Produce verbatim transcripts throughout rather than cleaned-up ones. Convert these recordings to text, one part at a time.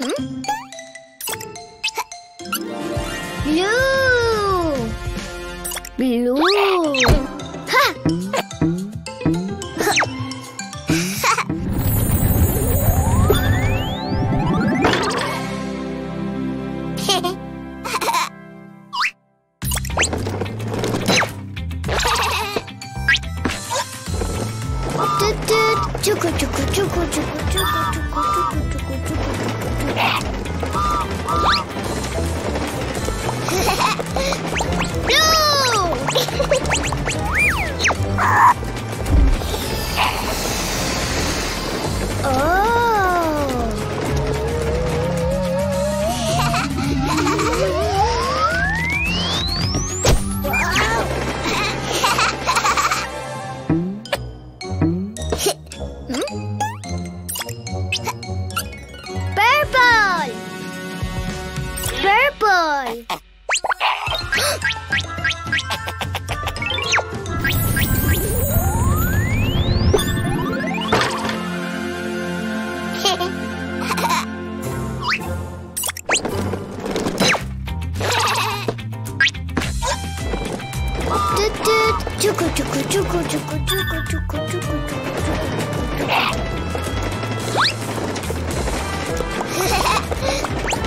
Hmm? Blue. Blue. Ha! Chuku chuku chuku chuku chuku chuku chuku chuku chuku chuku. Blue. Oh. Hmm? Purple! Purple! Toot toot! Chuku chuku chuku chuku chuku chuku chuku chuku.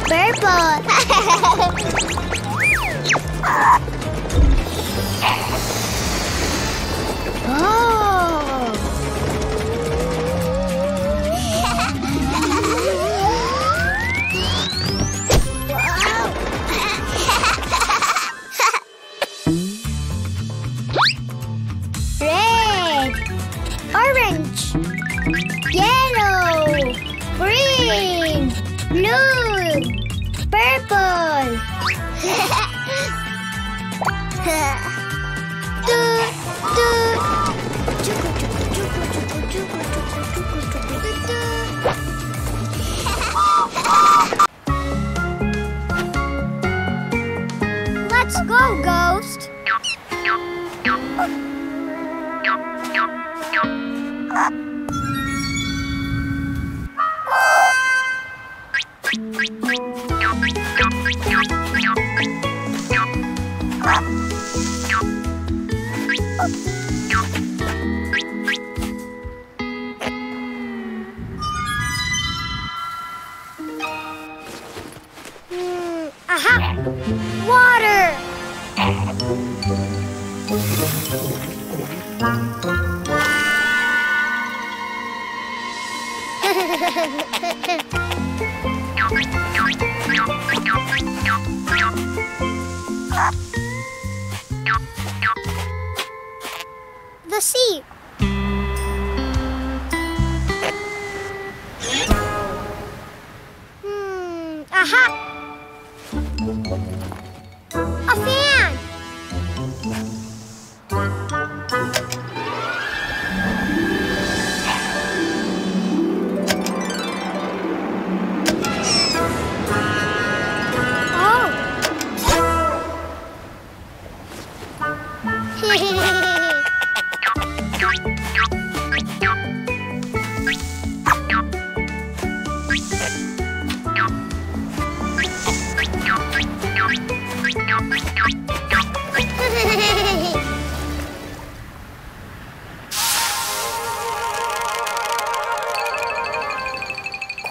Purple. Oh. Red, orange, yellow, green, blue. Purple. Let's go, Ghost. Aha! Water! The sea. Hmm. Aha! A fan!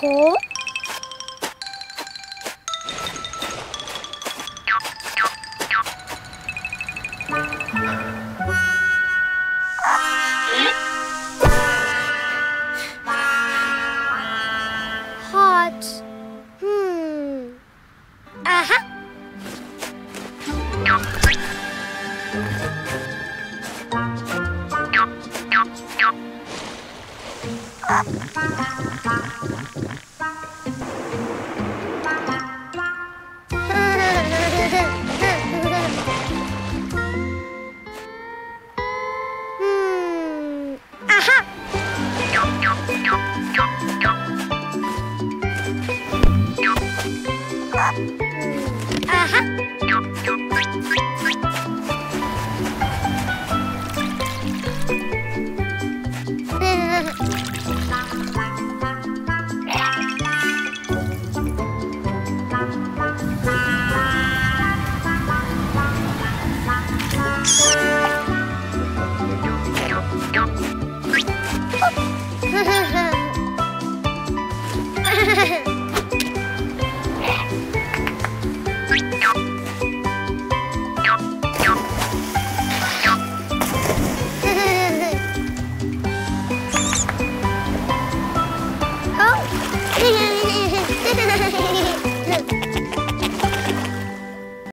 Cool. Hot. Hmm. Aha. Hmm. Aha. Aha.